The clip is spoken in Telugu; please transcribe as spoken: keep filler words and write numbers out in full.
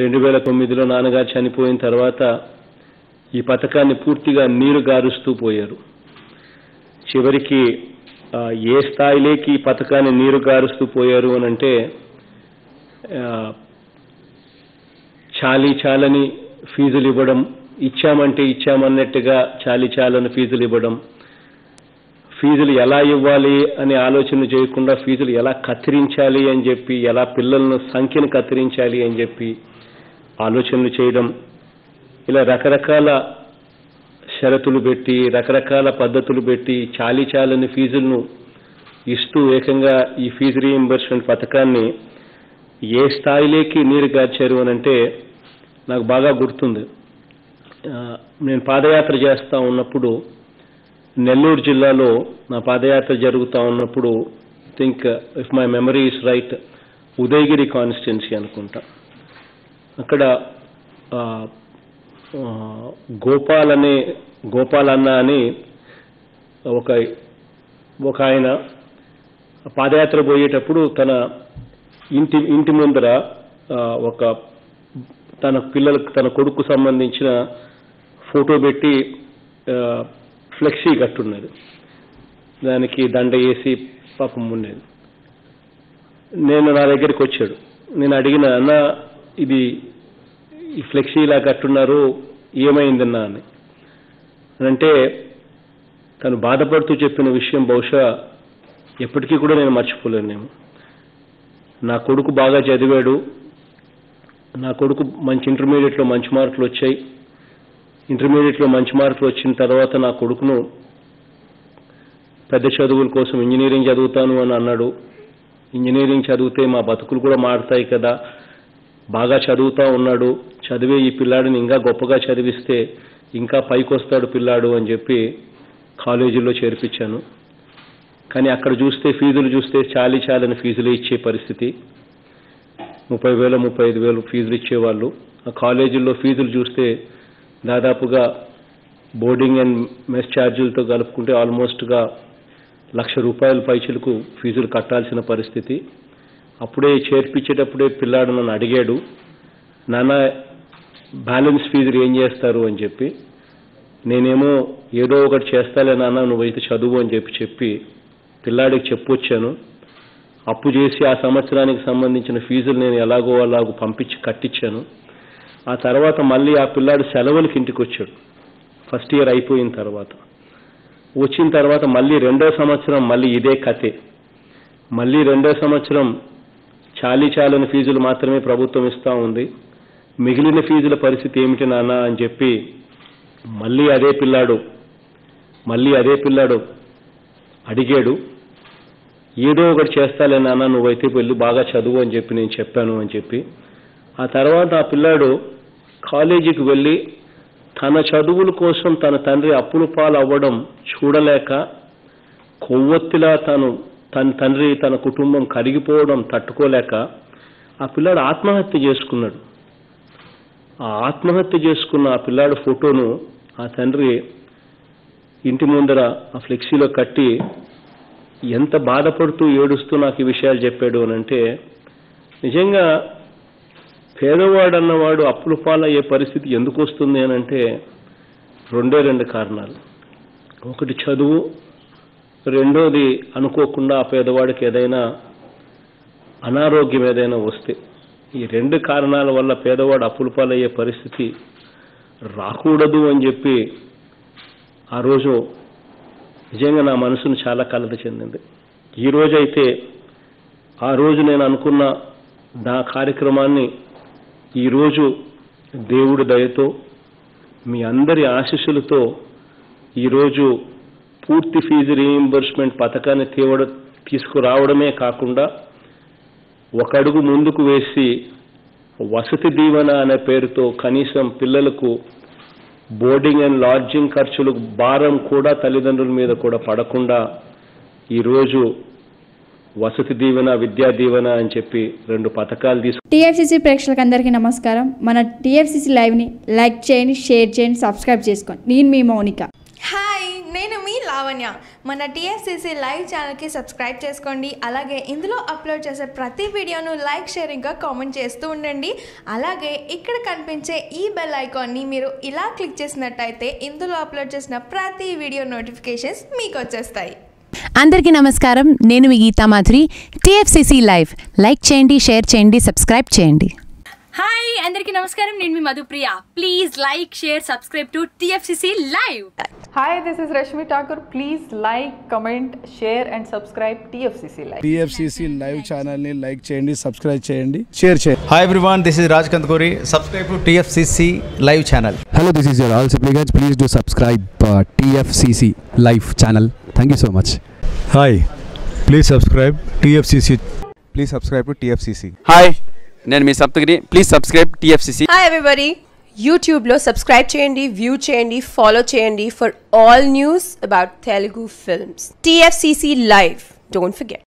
రెండు వేల తొమ్మిదిలో నాన్నగారు చనిపోయిన తర్వాత ఈ పథకాన్ని పూర్తిగా నీరు గారుస్తూ పోయారు. చివరికి ఏ స్థాయిలోకి ఈ పథకాన్ని నీరు గారుస్తూ పోయారు అని అంటే చాలీ చాలని ఫీజులు ఇవ్వడం, ఇచ్చామంటే ఇచ్చామన్నట్టుగా చాలీ చాలని ఫీజులు ఇవ్వడం, ఫీజులు ఎలా ఇవ్వాలి అనే ఆలోచన చేయకుండా ఫీజులు ఎలా కత్తిరించాలి అని చెప్పి, ఎలా పిల్లలను సంఖ్యను కత్తిరించాలి అని చెప్పి ఆలోచనలు చేయడం, ఇలా రకరకాల షరతులు పెట్టి రకరకాల పద్ధతులు పెట్టి చాలీ చాలని ఫీజులను ఇస్తూ ఏకంగా ఈ ఫీజు రీయింబర్స్మెంట్ పథకాన్ని ఏ స్థాయిలోకి నీరు గార్చారు అని అంటే నాకు బాగా గుర్తుంది. నేను పాదయాత్ర చేస్తూ ఉన్నప్పుడు నెల్లూరు జిల్లాలో నా పాదయాత్ర జరుగుతూ ఉన్నప్పుడు think if my memory is right Udayagiri constituency అనుకుంటా, అక్కడ గోపాల్ అనే గోపాల్ అన్న అని ఒక ఒక ఆయన పాదయాత్ర పోయేటప్పుడు తన ఇంటి ఇంటి ముందర ఒక తన పిల్లలకు తన కొడుకు సంబంధించిన ఫోటో పెట్టి ఫ్లెక్సీ కట్టున్నది, దానికి దండ వేసి పాపం ఉండేది. నేను నా దగ్గరికి వచ్చాడు, నేను అడిగిన అన్న ఇది ఈ ఫ్లెక్సీ ఇలా కట్టున్నారు ఏమైందన్నా అని అంటే తను బాధపడుతూ చెప్పిన విషయం బహుశా ఎప్పటికీ కూడా నేను మర్చిపోలేనేమో. నా కొడుకు బాగా చదివాడు, నా కొడుకు మంచి ఇంటర్మీడియట్లో మంచి మార్కులు వచ్చాయి, ఇంటర్మీడియట్లో మంచి మార్కులు వచ్చిన తర్వాత నా కొడుకును పెద్ద చదువుల కోసం ఇంజనీరింగ్ చదువుతాను అని అన్నాడు. ఇంజనీరింగ్ చదివితే మా బతుకులు కూడా మారుతాయి కదా, బాగా చదువుతూ ఉన్నాడు, చదివే ఈ పిల్లాడిని ఇంకా గొప్పగా చదివిస్తే ఇంకా పైకి వస్తాడు పిల్లాడు అని చెప్పి కాలేజీలో చేర్పించాను. కానీ అక్కడ చూస్తే ఫీజులు చూస్తే చాలీ చాలని ఫీజులు ఇచ్చే పరిస్థితి, ముప్పై వేల ముప్పై ఐదు వేలు ఫీజులు ఇచ్చేవాళ్ళు. ఆ కాలేజీల్లో ఫీజులు చూస్తే దాదాపుగా బోర్డింగ్ అండ్ మెస్ ఛార్జీలతో కలుపుకుంటే ఆల్మోస్ట్గా లక్ష రూపాయల పైచలకు ఫీజులు కట్టాల్సిన పరిస్థితి. అప్పుడే చేర్పించేటప్పుడే పిల్లాడు నన్ను అడిగాడు, నాన్న బ్యాలెన్స్ ఫీజులు ఏం చేస్తారు అని చెప్పి. నేనేమో ఏదో ఒకటి చేస్తాలే నాన్న నువ్వైతే చదువు అని చెప్పి చెప్పి పిల్లాడికి చెప్పొచ్చాను. అప్పు చేసి ఆ సంవత్సరానికి సంబంధించిన ఫీజులు నేను ఎలాగో అలాగో పంపించి కట్టించాను. ఆ తర్వాత మళ్ళీ ఆ పిల్లాడు సెలవులకి ఇంటికి వచ్చాడు, ఫస్ట్ ఇయర్ అయిపోయిన తర్వాత. వచ్చిన తర్వాత మళ్ళీ రెండో సంవత్సరం మళ్ళీ ఇదే కథే. మళ్ళీ రెండో సంవత్సరం చాలీ చాలని ఫీజులు మాత్రమే ప్రభుత్వం ఇస్తూ ఉంది, మిగిలిన ఫీజుల పరిస్థితి ఏమిటి నాన్న అని చెప్పి మళ్ళీ అదే పిల్లాడు మళ్ళీ అదే పిల్లాడు అడిగాడు. ఏదో ఒకటి చేస్తాలే నాన్న నువ్వైతే వెళ్ళి బాగా చదువు అని చెప్పి నేను చెప్పాను అని చెప్పి. ఆ తర్వాత ఆ పిల్లాడు కాలేజీకి వెళ్ళి తన చదువుల కోసం తన తండ్రి అప్పుల పాలు అవ్వడం చూడలేక కొవ్వొత్తిలా తను తన తండ్రి తన కుటుంబం కరిగిపోవడం తట్టుకోలేక ఆ పిల్లాడు ఆత్మహత్య చేసుకున్నాడు. ఆ ఆత్మహత్య చేసుకున్న ఆ పిల్లాడు ఫోటోను ఆ తండ్రి ఇంటి ముందర ఆ ఫ్లెక్సీలో కట్టి ఎంత బాధపడుతూ ఏడుస్తూ నాకు ఈ విషయాలు చెప్పాడు అని అంటే నిజంగా పేదవాడు అన్నవాడు అప్పుల పాలయ్యే పరిస్థితి ఎందుకు వస్తుంది అని అంటే రెండే రెండు కారణాలు. ఒకటి చదువు, రెండోది అనుకోకుండా ఆ పేదవాడికి ఏదైనా అనారోగ్యం ఏదైనా వస్తే. ఈ రెండు కారణాల వల్ల పేదవాడు అప్పుల పాలయ్యే పరిస్థితి రాకూడదు అని చెప్పి ఆ రోజు నిజంగా నా మనసును చాలా కలత చెందింది. ఈరోజైతే ఆ రోజు నేను అనుకున్న నా కార్యక్రమాన్ని ఈరోజు దేవుడి దయతో మీ అందరి ఆశీస్సులతో ఈరోజు పూర్తి ఫీజు రీయింబర్స్మెంట్ పథకాన్ని తీవడ తీసుకురావడమే కాకుండా ఒక అడుగు ముందుకు వేసి వసతి దీవెన అనే పేరుతో కనీసం పిల్లలకు బోర్డింగ్ అండ్ లాడ్జింగ్ ఖర్చులకు భారం కూడా తల్లిదండ్రుల మీద కూడా పడకుండా ఈరోజు వసతి దీవెన, విద్యా దీవెన అని చెప్పి రెండు పథకాలు తీసుకు. టీఎఫ్సీసీ ప్రేక్షకులకు అందరికీ నమస్కారం. మన టీఎఫ్సీసీ లైవ్ని లైక్ చేయండి, షేర్ చేయండి, సబ్స్క్రైబ్ చేసుకోండి. నేను మీ మౌనిక. నేను మీ లావణ్య. मन टीएफसीसी लाइव चैनल की सब्सक्राइब चेसुकोंडी अलागे इंदुलो अपलोड चेसे प्रति वीडियोनु लाइक शेयरिंग गा कामेंट चेस्तू उंडंडी अलागे इक्कड़ कनिपिंचे ई बेल आइकॉन नी मीरू इला क्लिक चेसिनट्लयिते इंदुलो अपलोड चेसिन प्रति वीडियो नोटिफिकेशन्स मीकु वच्चेस्तायि। अंदर की नमस्कार, नेनु मी Geeta Madhuri. TFCC live like चेयंडी, शेयर चेयंडी, सब्सक्राइब चेयंडी। हाय अंदरिकी नमस्कारम, नेनु मी Madhupriya. Please like share subscribe to TFCC live. Hi, this is Rashmi Thakur. Please like comment share and subscribe TFCC live. TFCC live channel ने लाइक చేయండి सब्सक्राइब చేయండి షేర్ చేయండి। Hi everyone, this is राजकांत Kori. Subscribe to TFCC live channel. Hello, this is your all subscribers. Please do subscribe TFCC live channel. Thank you so much. Hi, please subscribe TFCC. Please subscribe to TFCC. Hi, నేను మీ Saptagiri. Please subscribe TFCC. Hi everybody, YouTube లో సబ్స్క్రైబ్ చేయండి, వ్యూ చేయండి, ఫాలో చేయండి for all news about Telugu films. TFCC live, don't forget.